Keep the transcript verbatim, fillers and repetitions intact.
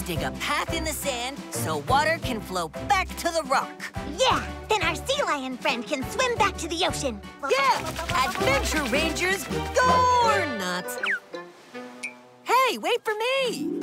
let's dig a path in the sand so water can flow back to the rock. Yeah, then our sea lion friend can swim back to the ocean. Yeah, Adventure Rangers Go or not. Hey, wait for me.